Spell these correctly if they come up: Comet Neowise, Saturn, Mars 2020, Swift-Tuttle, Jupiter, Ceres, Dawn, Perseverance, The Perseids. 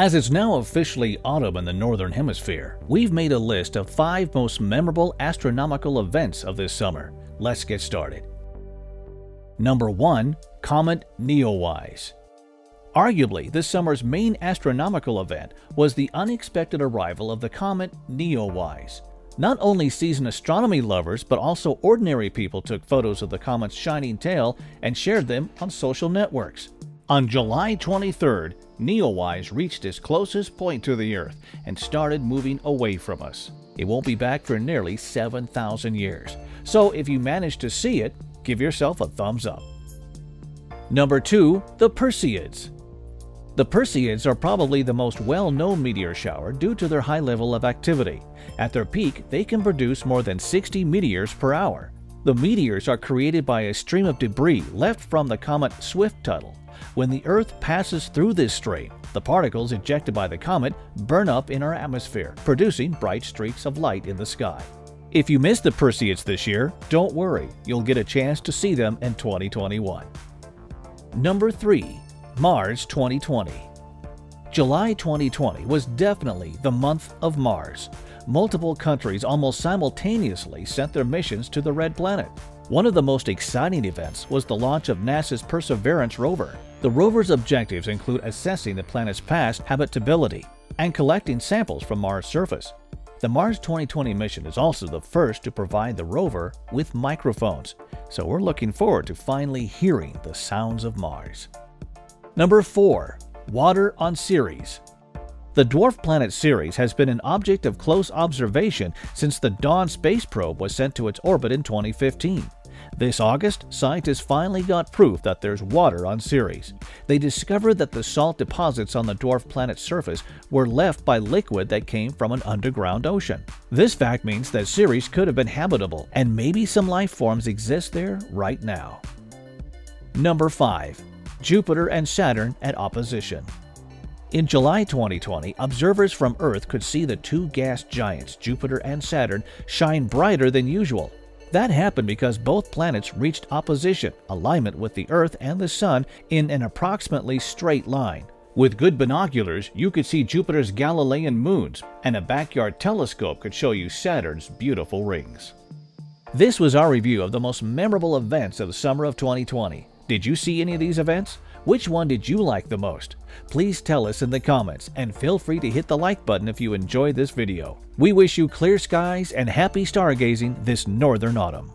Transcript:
As it's now officially autumn in the Northern Hemisphere, we've made a list of 5 most memorable astronomical events of this summer. Let's get started. Number 1. Comet Neowise. Arguably, this summer's main astronomical event was the unexpected arrival of the comet Neowise. Not only seasoned astronomy lovers, but also ordinary people took photos of the comet's shining tail and shared them on social networks. On July 23rd, Neowise reached its closest point to the Earth and started moving away from us. It won't be back for nearly 7,000 years. So if you manage to see it, give yourself a thumbs up. Number 2. The Perseids. The Perseids are probably the most well-known meteor shower due to their high level of activity. At their peak, they can produce more than 60 meteors per hour. The meteors are created by a stream of debris left from the comet Swift-Tuttle. When the Earth passes through this stream, the particles ejected by the comet burn up in our atmosphere, producing bright streaks of light in the sky. If you missed the Perseids this year, don't worry, you'll get a chance to see them in 2021. Number 3. Mars 2020. July 2020 was definitely the month of Mars. Multiple countries almost simultaneously sent their missions to the Red Planet. One of the most exciting events was the launch of NASA's Perseverance rover. The rover's objectives include assessing the planet's past habitability and collecting samples from Mars' surface. The Mars 2020 mission is also the first to provide the rover with microphones, so we're looking forward to finally hearing the sounds of Mars. Number 4. Water on Ceres. The dwarf planet Ceres has been an object of close observation since the Dawn space probe was sent to its orbit in 2015. This August, scientists finally got proof that there's water on Ceres. They discovered that the salt deposits on the dwarf planet's surface were left by liquid that came from an underground ocean. This fact means that Ceres could have been habitable, and maybe some life forms exist there right now. Number 5. Jupiter and Saturn at opposition. In July 2020, observers from Earth could see the two gas giants, Jupiter and Saturn, shine brighter than usual. That happened because both planets reached opposition, alignment with the Earth and the Sun, in an approximately straight line. With good binoculars, you could see Jupiter's Galilean moons, and a backyard telescope could show you Saturn's beautiful rings. This was our review of the most memorable events of the summer of 2020. Did you see any of these events? Which one did you like the most? Please tell us in the comments, and feel free to hit the like button if you enjoyed this video. We wish you clear skies and happy stargazing this northern autumn.